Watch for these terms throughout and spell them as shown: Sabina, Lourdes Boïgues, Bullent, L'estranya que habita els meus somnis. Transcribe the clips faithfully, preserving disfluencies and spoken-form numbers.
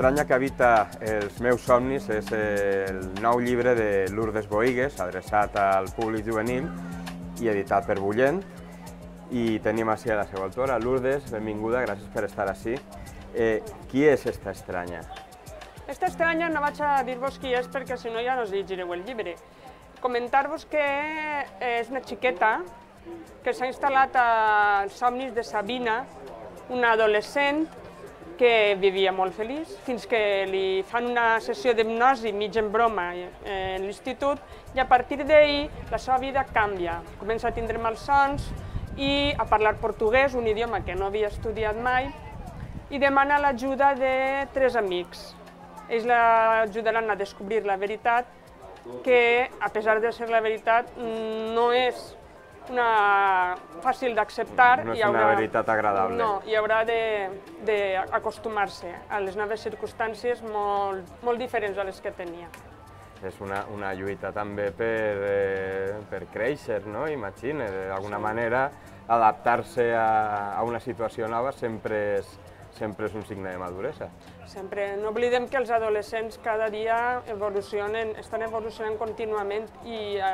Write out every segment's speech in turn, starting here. L'estranya que habita els meus somnis és el nou llibre de Lourdes Boïgues, adreçat al públic juvenil i editat per Bullent. I tenim així a la seva autora. Lourdes, benvinguda, gràcies per estar així. Eh, qui és aquesta estranya? Aquesta estranya no vaig a dir-vos qui és perquè si no ja no us llegireu el llibre. Comentar-vos que és una xiqueta que s'ha instal·lat als somnis de Sabina, una adolescent que vivia molt feliç, fins que li fan una sessió d'hipnosi mig en broma en l'institut i a partir d'ahir la seva vida canvia. Comença a tindre malsons i a parlar portuguès, un idioma que no havia estudiat mai, i demana l'ajuda de tres amics. Ells l'ajudaran a descobrir la veritat, que a pesar de ser la veritat no és una fàcil d'acceptar. No és una veritat agradable. No, i haurà d'acostumar-se a les noves circumstàncies molt, molt diferents a les que tenia. És una, una lluita també per, eh, per créixer, no? Imagina, d'alguna sí. manera adaptar-se a, a una situació nova sempre és, sempre és un signe de maduresa. Sempre. No oblidem que els adolescents cada dia evolucionen, estan evolucionant contínuament i eh,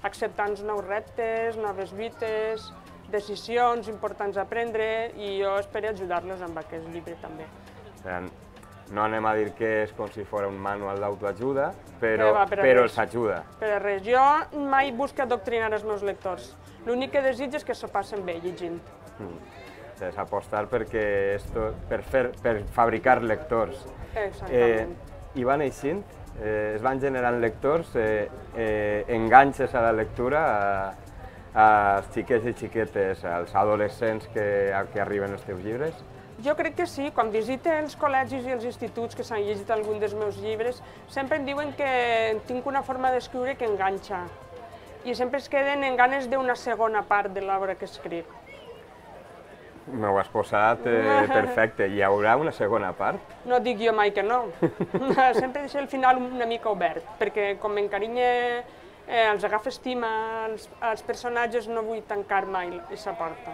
acceptant nous reptes, noves lluites, decisions importants a prendre, i jo espero ajudar-los amb aquest llibre també. No anem a dir que és com si fos un manual d'autoajuda, però, va, però, però els ajuda. Per res, jo mai busco adoctrinar els meus lectors. L'únic que desitjo és que s'ho passen bé llegint. Mm. És apostar perquè esto, per, fer, per fabricar lectors. Exactament. Eh, I van eixint, eh, es van generant lectors, eh, eh, enganxes a la lectura, a, als xiquets i xiquetes, als adolescents que, a, que arriben els teus llibres. Jo crec que sí, quan visiten els col·legis i els instituts que s'han llegit algun dels meus llibres, sempre em diuen que tinc una forma d'escriure que enganxa i sempre es queden en ganes d'una segona part de l'obra que escric. M'ho has posat eh, perfecte. Hi haurà una segona part? No dic jo mai que no. Sempre deixo el final una mica obert, perquè com m'encarinye, eh, els agafa estima, els, els personatges, no vull tancar mai aquesta porta.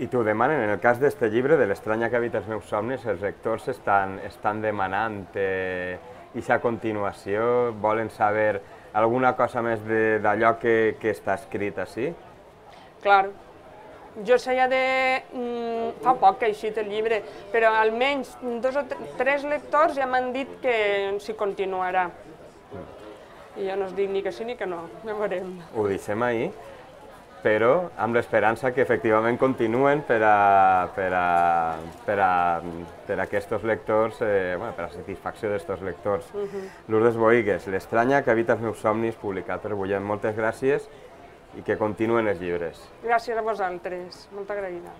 I t'ho demanen, en el cas d'aquest llibre, de l'estranya que habita els meus somnis, els lectors estan, estan demanant eh, i a continuació, volen saber alguna cosa més d'allò que, que està escrit així? Clar, jo sé ja de... Mm, fa poc que ha eixit el llibre, però almenys dos o tres lectors ja m'han dit que s'hi continuarà. I jo no us dic ni que sí ni que no, ja veurem. Ho dissem ahir, però amb l'esperança que efectivament continuen per a, per a, per a, per a aquests lectors, eh, bueno, per a satisfacció d'aquests lectors. Uh-huh. Lourdes Boïgues, l'estranya que habita els meus somnis, publicat per Bullent. Moltes gràcies i que continuen els llibres. Gràcies a vosaltres, molt agraïda.